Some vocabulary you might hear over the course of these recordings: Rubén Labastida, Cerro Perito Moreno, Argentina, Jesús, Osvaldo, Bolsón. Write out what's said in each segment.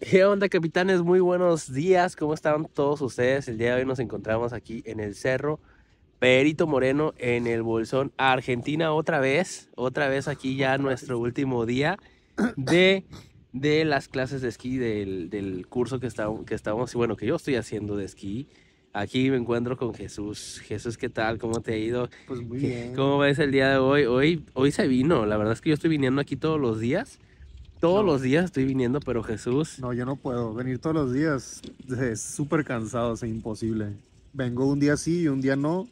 ¿Qué onda, capitanes? Muy buenos días, ¿cómo están todos ustedes? El día de hoy nos encontramos aquí en el Cerro Perito Moreno, en el Bolsón, Argentina, otra vez aquí ya nuestro último día de las clases de esquí, del curso que yo estoy haciendo de esquí. Aquí me encuentro con Jesús. Jesús, ¿qué tal? ¿Cómo te ha ido? Pues muy bien. ¿Cómo ves el día de hoy? Hoy se vino, la verdad es que yo estoy viniendo aquí todos los días. Todos los días estoy viniendo, pero Jesús... No, yo no puedo venir todos los días. Es súper cansado, es imposible. Vengo un día sí y un día no.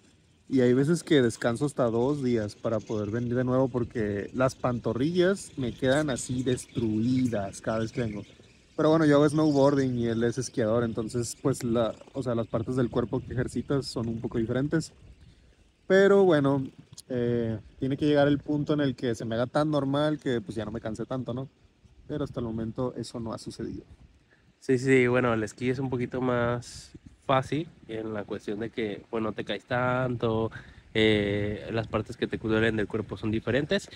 Y hay veces que descanso hasta 2 días para poder venir de nuevo porque las pantorrillas me quedan así destruidas cada vez que vengo. Pero bueno, yo hago snowboarding y él es esquiador, entonces pues las partes del cuerpo que ejercitas son un poco diferentes. Pero bueno, tiene que llegar el punto en el que se me haga tan normal que pues ya no me cansé tanto, ¿no? Pero hasta el momento eso no ha sucedido. Sí, bueno, el esquí es un poquito más fácil en la cuestión de que, bueno, no te caes tanto, las partes que te duelen del cuerpo son diferentes.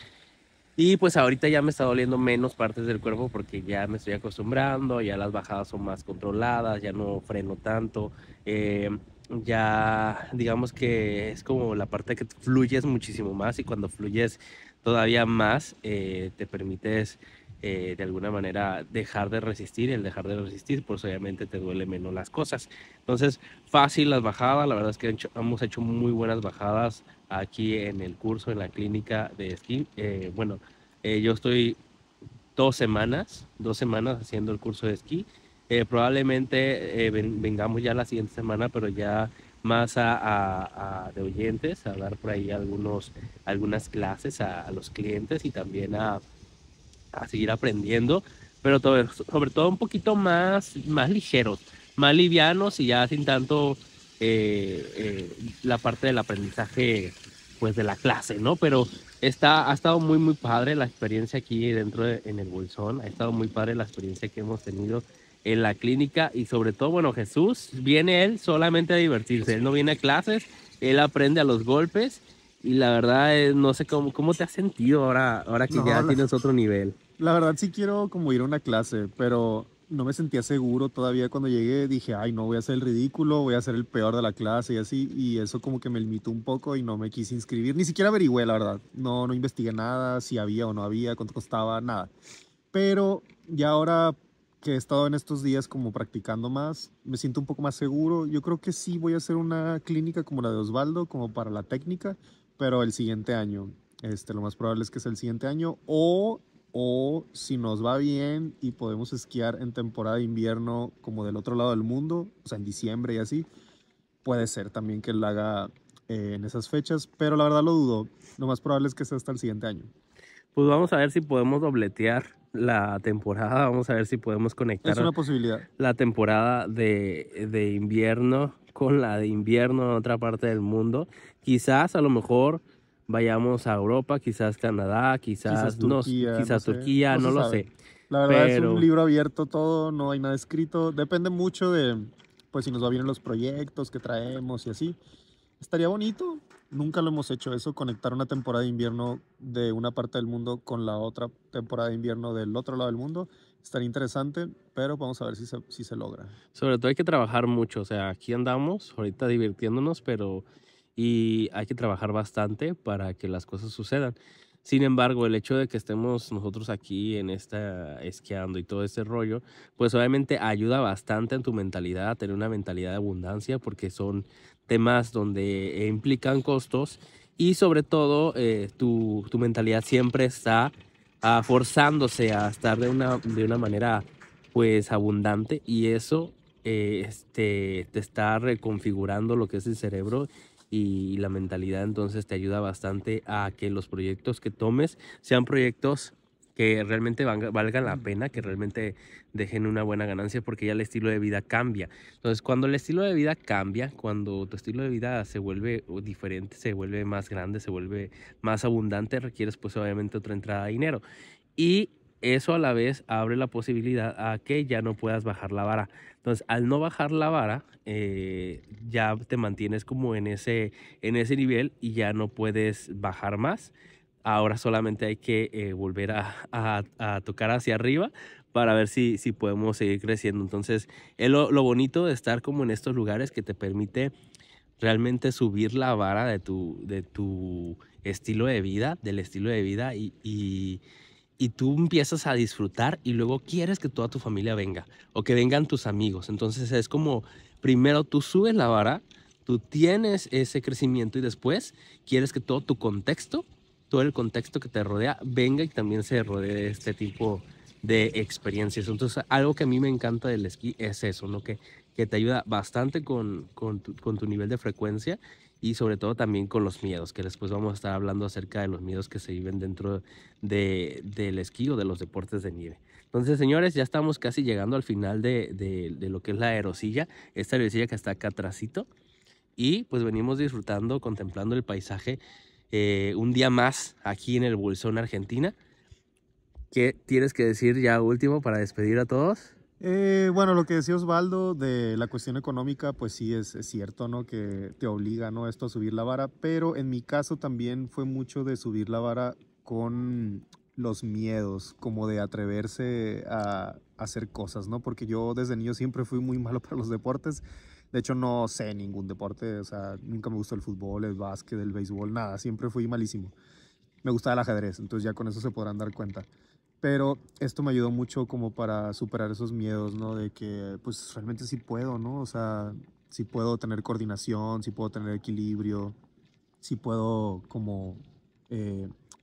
Y pues ahorita ya me está doliendo menos partes del cuerpo porque ya me estoy acostumbrando, ya las bajadas son más controladas, ya no freno tanto, ya digamos que es como la parte que fluyes muchísimo más, y cuando fluyes todavía más te permites... de alguna manera dejar de resistir, pues obviamente te duele menos las cosas. Entonces, fácil las bajadas, la verdad es que hemos hecho muy buenas bajadas aquí en el curso, en la clínica de esquí. Yo estoy 2 semanas haciendo el curso de esquí. Probablemente vengamos ya la siguiente semana, pero ya más de oyentes, a dar por ahí algunas clases a los clientes y también a seguir aprendiendo, pero sobre todo un poquito más ligeros, más livianos, y ya sin tanto la parte del aprendizaje pues de la clase, ¿no? Pero ha estado muy padre la experiencia aquí en el Bolsón. Ha estado muy padre la experiencia que hemos tenido en la clínica, y sobre todo, bueno, Jesús viene él solamente a divertirse, él no viene a clases, él aprende a los golpes. Y la verdad, no sé cómo te has sentido ahora que ya tienes otro nivel. La verdad sí quiero como ir a una clase, pero no me sentía seguro todavía cuando llegué. Dije, ay, no, voy a hacer el ridículo, voy a hacer el peor de la clase y así. Y eso como que me limitó un poco y no me quise inscribir. Ni siquiera averigüé, la verdad. No investigué nada, si había o no había, cuánto costaba, nada. Pero ya ahora que he estado en estos días como practicando más, me siento un poco más seguro. Yo creo que sí voy a hacer una clínica como la de Osvaldo, como para la técnica, pero el siguiente año. Lo más probable es que sea el siguiente año, o si nos va bien y podemos esquiar en temporada de invierno como del otro lado del mundo, o sea, en diciembre y así, puede ser también que lo haga en esas fechas, pero la verdad lo dudo. Lo más probable es que sea hasta el siguiente año. Pues vamos a ver si podemos dobletear la temporada, vamos a ver si podemos conectar. Es una posibilidad. La temporada de invierno con la de invierno en otra parte del mundo. Quizás a lo mejor vayamos a Europa, quizás Canadá, quizás Turquía, no sé. La verdad es un libro abierto todo, no hay nada escrito. Depende mucho de pues si nos va bien los proyectos que traemos y así. Estaría bonito. Nunca lo hemos hecho eso, conectar una temporada de invierno de una parte del mundo con la otra temporada de invierno del otro lado del mundo. Estaría interesante, pero vamos a ver si se logra. Sobre todo hay que trabajar mucho, o sea, aquí andamos ahorita divirtiéndonos, pero y hay que trabajar bastante para que las cosas sucedan. Sin embargo, el hecho de que estemos nosotros aquí en esquiando y todo ese rollo, pues obviamente ayuda bastante en tu mentalidad, a tener una mentalidad de abundancia, porque son temas donde implican costos y sobre todo tu mentalidad siempre está forzándose a estar de una manera pues abundante, y eso te está reconfigurando lo que es el cerebro y la mentalidad. Entonces te ayuda bastante a que los proyectos que tomes sean proyectos que realmente valgan la pena, que realmente dejen una buena ganancia, porque ya el estilo de vida cambia. Entonces, cuando el estilo de vida cambia, cuando tu estilo de vida se vuelve diferente, se vuelve más grande, se vuelve más abundante, requieres pues obviamente otra entrada de dinero. Y eso a la vez abre la posibilidad a que ya no puedas bajar la vara. Entonces, al no bajar la vara, ya te mantienes como en ese nivel y ya no puedes bajar más. Ahora solamente hay que volver a tocar hacia arriba para ver si podemos seguir creciendo. Entonces, es lo bonito de estar como en estos lugares, que te permite realmente subir la vara de tu estilo de vida, y tú empiezas a disfrutar, y luego quieres que toda tu familia venga o que vengan tus amigos. Entonces, es como primero tú subes la vara, tú tienes ese crecimiento, y después quieres que todo tu contexto, todo el contexto que te rodea, venga y también se rodee de este tipo de experiencias. Entonces, algo que a mí me encanta del esquí es eso, ¿no? Que te ayuda bastante con tu nivel de frecuencia, y sobre todo también con los miedos, que después vamos a estar hablando acerca de los miedos que se viven dentro del esquí o de los deportes de nieve. Entonces, señores, ya estamos casi llegando al final de lo que es la aerosilla, esta aerosilla que está acá atrásito, y pues venimos disfrutando, contemplando el paisaje un día más aquí en el Bolsón, Argentina. ¿Qué tienes que decir ya último para despedir a todos? Bueno, lo que decía Osvaldo de la cuestión económica, pues sí es cierto, ¿no? Que te obliga, ¿no? Esto a subir la vara, pero en mi caso también fue mucho de subir la vara con los miedos, como de atreverse a hacer cosas, ¿no? Porque yo desde niño siempre fui muy malo para los deportes. De hecho, no sé ningún deporte, o sea, nunca me gustó el fútbol, el básquet, el béisbol, nada, siempre fui malísimo. Me gustaba el ajedrez, entonces ya con eso se podrán dar cuenta. Pero esto me ayudó mucho como para superar esos miedos, ¿no? De que, pues, realmente sí puedo, ¿no? O sea, sí puedo tener coordinación, sí puedo tener equilibrio, sí puedo como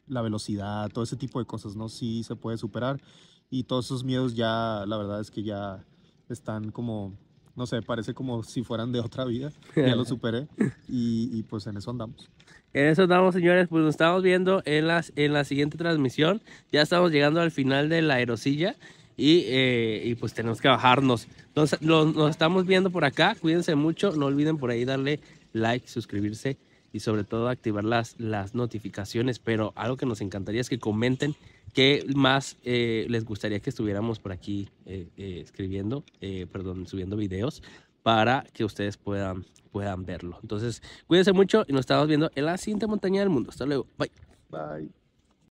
la velocidad, todo ese tipo de cosas, ¿no? Sí se puede superar. Y todos esos miedos ya, la verdad es que ya están como, no sé, parece como si fueran de otra vida. Ya los superé y pues en eso andamos. En eso estamos, señores, pues nos estamos viendo en la siguiente transmisión. Ya estamos llegando al final de la aerosilla y pues tenemos que bajarnos. Entonces, nos estamos viendo por acá. Cuídense mucho. No olviden por ahí darle like, suscribirse y sobre todo activar las notificaciones. Pero algo que nos encantaría es que comenten qué más les gustaría que estuviéramos por aquí subiendo videos, para que ustedes puedan verlo. Entonces, cuídense mucho y nos estamos viendo en la siguiente montaña del mundo. Hasta luego. Bye. Bye.